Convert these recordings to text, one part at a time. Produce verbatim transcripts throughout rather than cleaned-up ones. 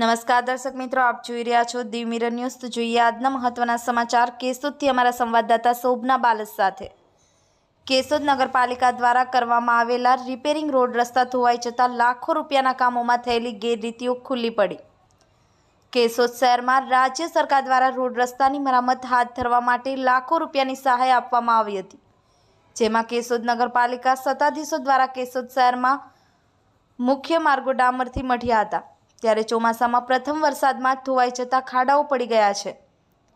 नमस्कार दर्शक मित्रों, आप જોઈ રહ્યા છો દિવ મિરર ન્યૂઝ। તો જોઈએ આજના મહત્વના સમાચાર કેશોદથી અમારા સંવાદદાતા શોભના બાલસ સાથે। કેશોદ નગરપાલિકા દ્વારા કરવામાં આવેલા રિપેરિંગ રોડ રસ્તા ધોવાઈ જતાં લાખો રૂપિયાના કામોમાં થયેલી ગેરરીતિઓ ખુલ્લી પડી। કેશોદ શહેરમાં રાજ્ય સરકાર દ્વારા રોડ રસ્તાની મરામત હાથ ધરવા માટે લાખો રૂપિયાની સહાય આપવામાં આવી હતી, જેમાં કેશોદ નગરપાલિકા સત્તાધીશો દ્વારા કેશોદ શહેરમાં મુખ્ય માર્ગો ડામરથી મઢ્યા હતા। ત્યારે ચોમાસામાં પ્રથમ વરસાદમાં ધોવાઈ જતા ખાડાઓ પડી ગયા છે।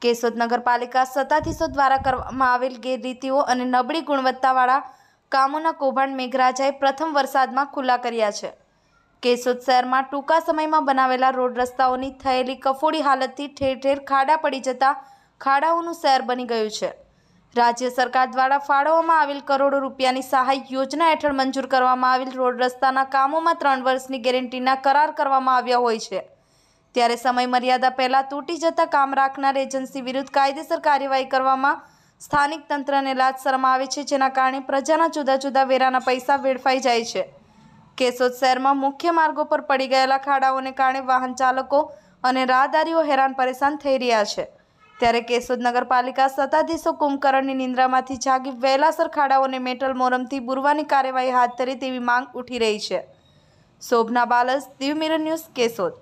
કેશોદ નગરપાલિકા સત્તાધીશો દ્વારા કરવામાં આવેલ ગેરરીતિઓ અને નબળી ગુણવત્તાવાળા કામોના કૌભાંડ મેઘરાજાએ પ્રથમ વરસાદમાં ખુલ્લા કર્યા છે। કેશોદ શહેરમાં ટૂંકા સમયમાં બનાવેલા રોડ રસ્તાઓની થયેલી કફોડી હાલતથી ઠેર ઠેર ખાડા પડી જતા ખાડાઓનું શહેર બની ગયું છે। રાજ્ય સરકાર દ્વારા ફાળવવામાં આવેલ કરોડો રૂપિયાની સહાય યોજના હેઠળ મંજૂર કરવામાં આવેલ રોડ રસ્તાના કામોમાં ત્રણ વર્ષની ગેરંટીના કરાર કરવામાં આવ્યા હોય છે, ત્યારે સમય મર્યાદા પહેલાં તૂટી જતા કામ રાખનાર એજન્સી વિરુદ્ધ કાયદેસર કાર્યવાહી કરવામાં સ્થાનિક તંત્રને લાજશરમ આવે છે, જેના કારણે પ્રજાના જુદા જુદા વેરાના પૈસા વેડફાઈ જાય છે। કેશોદ શહેરમાં મુખ્ય માર્ગો પર પડી ગયેલા ખાડાઓને કારણે વાહન ચાલકો અને રાહદારીઓ હેરાન પરેશાન થઈ રહ્યા છે। ત્યારે કેશોદ નગરપાલિકા સત્તાધીશો કુંભકર્ણની નિંદ્રામાંથી જાગી વહેલાસર ખાડાઓને મેટલ મોરમથી બુરવાની કાર્યવાહી હાથ ધરે તેવી માંગ ઉઠી રહી છે। Shobhana Balas, Diu mirror news, Keshod.